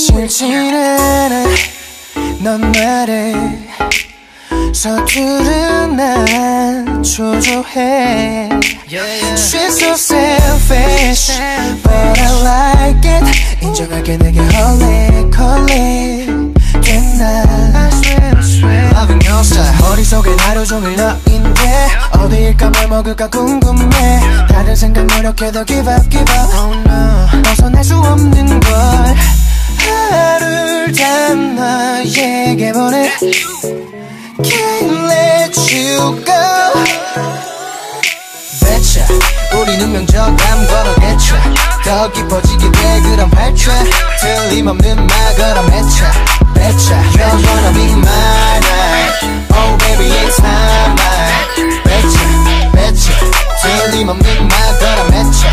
신지 않아 넌 말해 서투른 난 초조해 She's so selfish But I like it 인정할게 내게 홀릭 홀릭 됐나 Loving your style 머릿속엔 하루 종일 너인데 어디일까 뭘 먹을까 궁금해 다른 생각 노력해도 give up give up Oh no 벗어날 수 없는 걸 하루를 다 너에게 보내 Can't let you go betcha 우리는 명절감 걸어대쳐 더 깊어지게 돼 그럼 발차 틀림없는 말걸음 해쳐 betcha You're gonna be my night Oh baby it's my night betcha betcha 틀림없는 말걸음 해쳐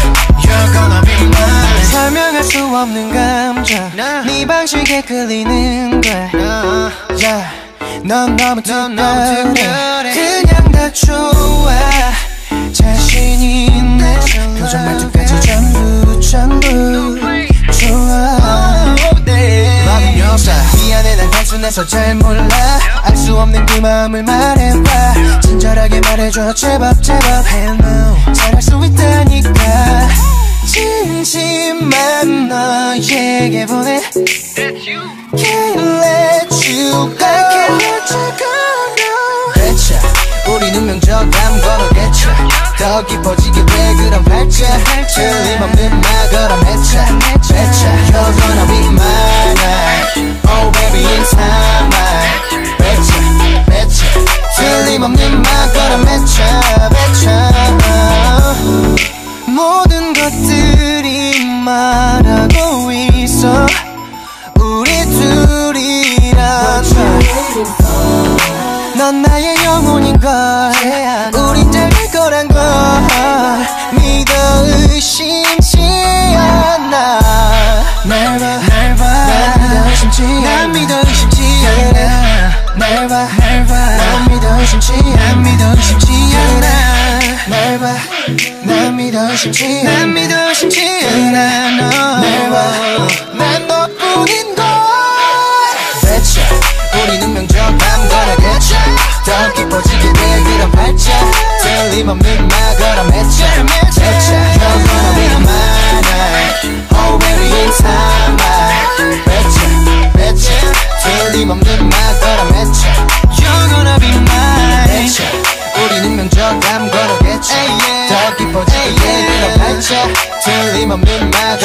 You're gonna be my night 설명할 수 없는 감정 네 방식에 끌리는 거야 yeah. 넌 너무 특별해 그냥 다 좋아 자신 있는 표정 말투까지 전부 좋아 Loving your style 미안해 난 단순해서 잘 몰라 알 수 없는 그 마음을 말해봐 친절하게 말해줘 제법 제법 Hell no 잘할 수 있다니까 진심만 너에게 보내 Can't let you go 배차 우리는 명절감 걸어대쳐 더 깊어지게 돼 그럼 발차 틀림없는 말 걸음 해차 배차 You're gonna be my night Oh baby it's my night 배차 배차 틀림없는 말 걸음 해차 배차 모든 것들이 말하고 있어 넌 나의 영혼인걸 우린 잘될 거란 걸 믿어 의심치 않아 날 봐 난 믿어 의심치 않아 날 봐 난 믿어 의심치 않아 날 봐 난 믿어 의심치 않아 날 봐 난 너뿐인 걸 우리는 명절감 걸어대쳐 더 깊어지게 돼 그런 발차 틀림없는 말 걸음 해쳐 배차 You're gonna be my night Oh baby it's my night 배차 배차 틀림없는 말 걸음 해쳐 You're gonna be my night 우리는 명절감 걸어대쳐 더 깊어지게 돼 그런 발차 틀림없는 말